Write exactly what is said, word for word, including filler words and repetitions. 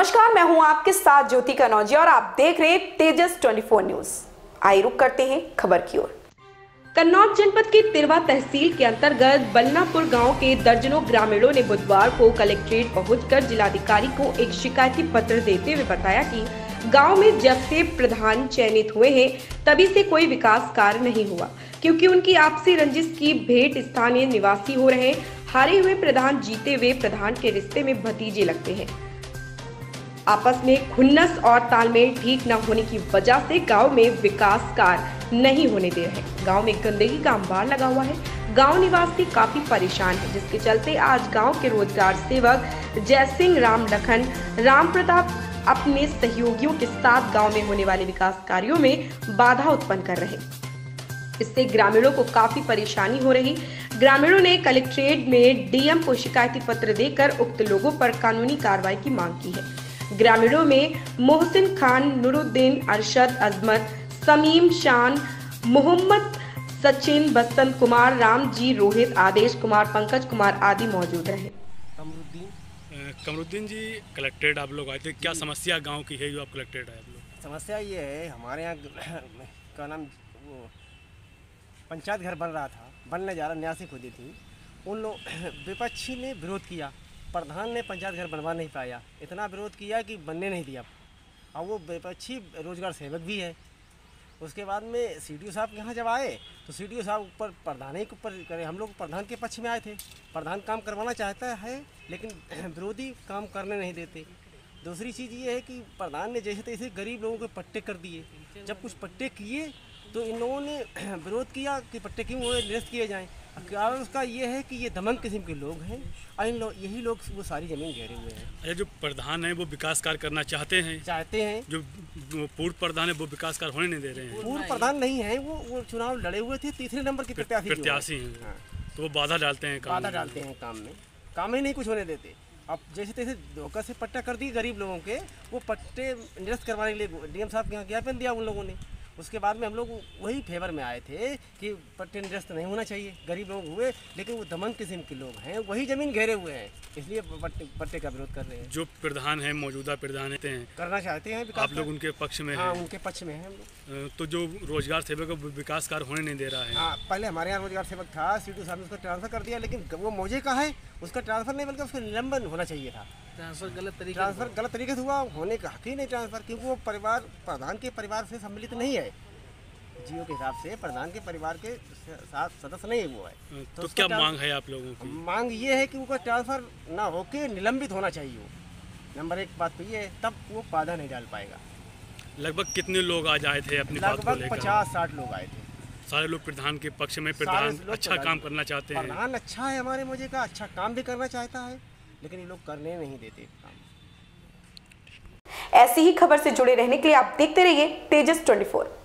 नमस्कार, मैं हूं आपके साथ ज्योति कनौजिया और आप देख रहे हैं तेजस चौबीस न्यूज। आइए रुक करते हैं खबर की ओर। कन्नौज जनपद के तिर्वा तहसील के अंतर्गत बलनापुर गांव के दर्जनों ग्रामीणों ने बुधवार को कलेक्ट्रेट पहुंचकर जिलाधिकारी को एक शिकायती पत्र देते हुए बताया कि गांव में जब से प्रधान चयनित हुए हैं तभी से कोई विकास कार्य नहीं हुआ, क्योंकि उनकी आपसी रंजिश की भेंट स्थानीय निवासी हो रहे हारे हुए प्रधान जीते हुए प्रधान के रिश्ते में भतीजे लगते हैं। आपस में खुन्नस और तालमेल ठीक न होने की वजह से गांव में विकास कार्य नहीं होने दे रहे। गांव में गंदगी का अंबार लगा हुआ है। गांव निवासी काफी परेशान है, जिसके चलते आज गांव के रोजगार सेवक जयसिंह, राम लखन, रामप्रताप अपने सहयोगियों के साथ गांव में होने वाले विकास कार्यों में बाधा उत्पन्न कर रहे। इससे ग्रामीणों को काफी परेशानी हो रही। ग्रामीणों ने कलेक्ट्रेट में डीएम को शिकायती पत्र देकर उक्त लोगों पर कानूनी कार्रवाई की मांग की है। ग्रामीणों में मोहसिन खान, नूरुद्दीन, अरशद, अजमत, समीम, शान मोहम्मद, सचिन, बसंत कुमार, राम जी, रोहित, आदेश कुमार, पंकज कुमार आदि मौजूद रहे। कमरुद्दीन जी, कलेक्ट्रेट आप लोग आए थे, क्या समस्या गांव की है जो आप कलेक्ट्रेट आए आप लोग? समस्या ये है, हमारे यहाँ का नाम वो पंचायत घर बन रहा था, बनने जा रहा, न्यासी खुदी थी, उन लोग विपक्षी ने विरोध किया, प्रधान ने पंचायत घर बनवा नहीं पाया, इतना विरोध किया कि बनने नहीं दिया। अब वो विपक्षी रोजगार सेवक भी है। उसके बाद में सी डी ओ साहब के यहाँ जब आए तो सी डी ओ साहब ऊपर प्रधान ही ऊपर करें। हम लोग प्रधान के पक्ष में आए थे, प्रधान काम करवाना चाहता है लेकिन विरोधी काम करने नहीं देते। दूसरी चीज़ ये है कि प्रधान ने जैसे तैसे गरीब लोगों के पट्टे कर दिए। जब कुछ पट्टे किए तो इन लोगों ने विरोध किया कि पट्टे क्यों निरस्त किए जाएँ। कारण उसका ये है कि ये दमन किस्म के लोग हैं और इन लोग यही लोग वो सारी ज़मीन घेरे हुए हैं। अरे जो प्रधान है वो विकास कार्य करना चाहते हैं चाहते हैं जो पूर्व प्रधान है वो विकास कार्य होने नहीं दे रहे हैं। पूर्व प्रधान नहीं है वो वो चुनाव लड़े हुए थे, तीसरे नंबर के प्रत्याशी प्रत्याशी हैं। हाँ। तो वो बाधा डालते हैं काम बाधा डालते हैं काम में काम ही नहीं कुछ होने देते। अब जैसे तैसे धोखा से पट्टा कर दिए गरीब लोगों के, वो पट्टे निरस्त करवाने के लिए डी एम साहब के यहाँ ज्ञापन दिया उन लोगों ने। उसके बाद में हम लोग वही फेवर में आए थे कि पट्टे निरस्त नहीं होना चाहिए, गरीब लोग हुए, लेकिन वो दमन किस्म के लोग हैं, वही ज़मीन घेरे हुए हैं, इसलिए पट्टे का विरोध कर रहे हैं। जो प्रधान है, मौजूदा प्रधान हैं, करना चाहते हैं आप लोग उनके पक्ष में? हाँ, उनके पक्ष में हैं। तो जो रोजगार सेवक विकास कार्य होने नहीं दे रहा है। हाँ, पहले हमारे यहाँ रोजगार सेवक था, सी डी ओ साहब ने उसको ट्रांसफर कर दिया, लेकिन वो मौजे का है, उसका ट्रांसफर नहीं बल्कि उसका निलंबन होना चाहिए था। ट्रांसफर गलत तरीके ट्रांसफर गलत तरीके से हुआ, होने का हक ही नहीं ट्रांसफर, क्योंकि वो परिवार प्रधान के परिवार से सम्मिलित नहीं है। जियो के हिसाब से प्रधान के परिवार के साथ सदस्य नहीं वो है। तो, तो क्या मांग है आप लोगों की? मांग ये है कि उनका ट्रांसफर ना होके निलंबित होना चाहिए, नंबर एक बात तो ये है, तब वो बाधा नहीं डाल पाएगा। लगभग कितने लोग आज आए थे अपनी बात को लेकर? पचास साठ लोग आए थे। सारे लोग प्रधान के पक्ष में, प्रधान अच्छा काम करना चाहते हैं, प्रधान अच्छा है हमारे मौजे का, अच्छा काम भी करना चाहता है, लेकिन ये लोग करने नहीं देते काम। ऐसी ही खबर से जुड़े रहने के लिए आप देखते रहिए तेजस चौबीस।